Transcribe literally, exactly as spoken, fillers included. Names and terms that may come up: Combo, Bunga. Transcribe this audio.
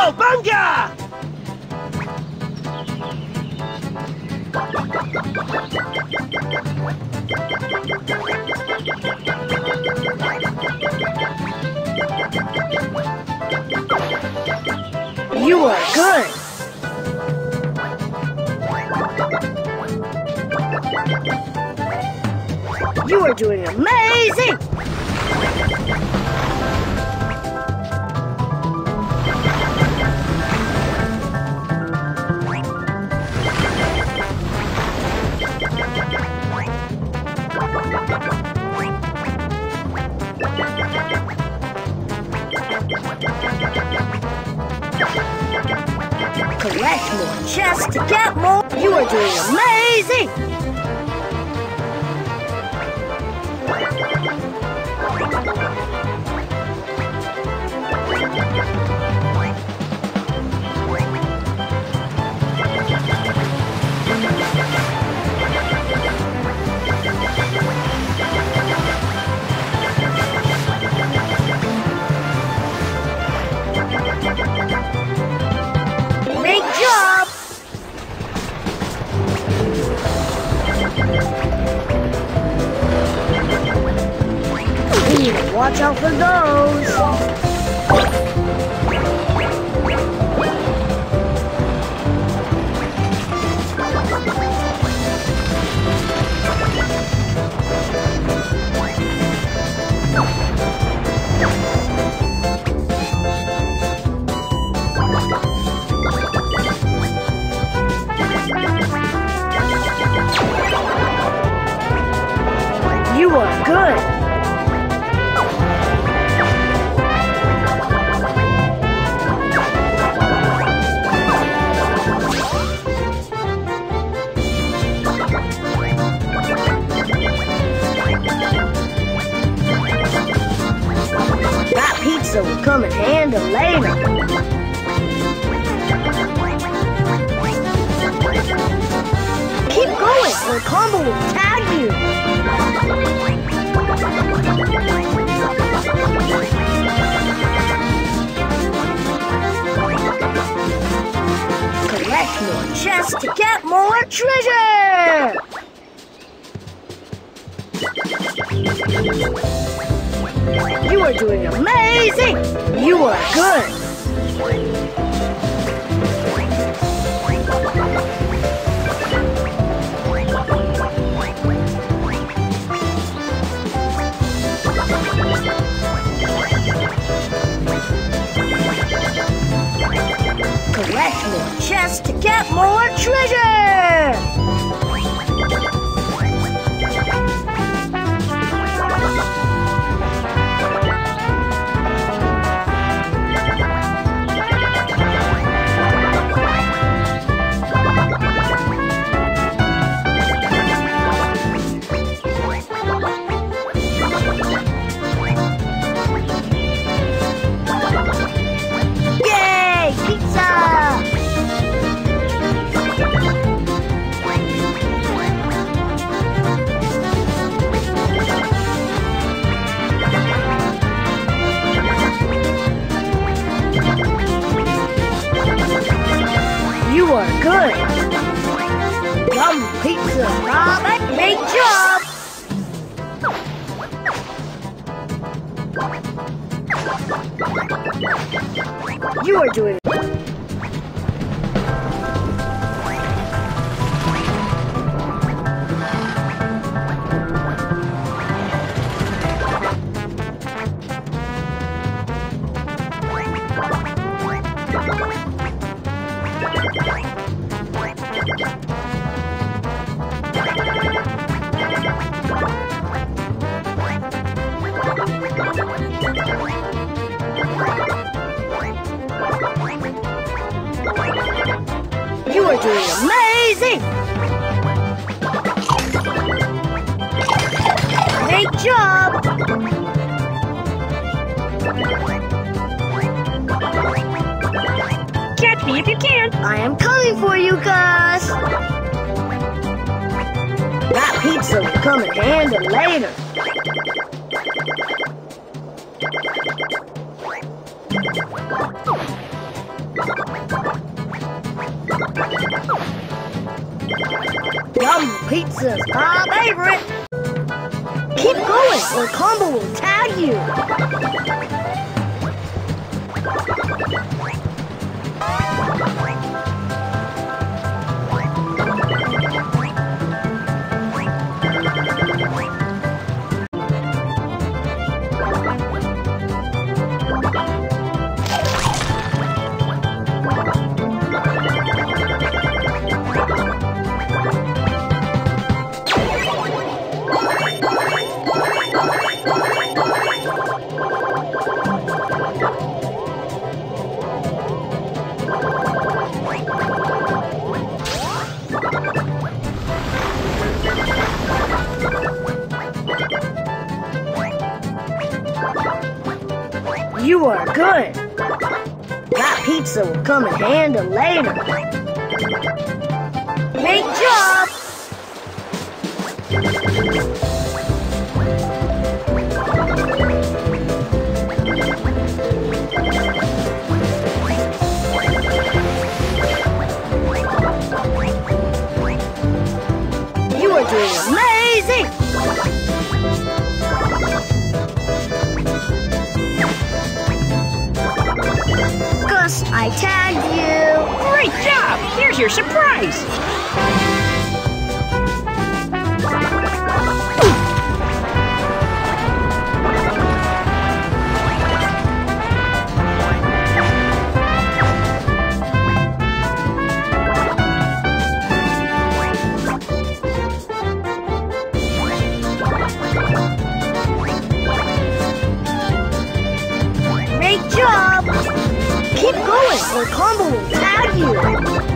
Combo, Bunga! You are good! You are doing amazing! Collect more chests to get more. You are doing amazing! Watch out for those! You are good! So we'll come in handy later. Keep going, or Combo will tag you. Collect more chests to get more treasure. You are doing amazing! You are good! Collect more chests to get more treasure! You are good! Yum pizza, Robin! Great job! You are doing You are doing amazing! Great job! Catch me if you can! I am coming for you guys! That pizza will come in handy later! Yum, pizza's my favorite! Keep going or Combo will tag you! You are good! That pizza will come in handy later! Great job! You are doing amazing! I tagged you! Great job! Here's your surprise! Great job! Keep going, or Combo will tag you!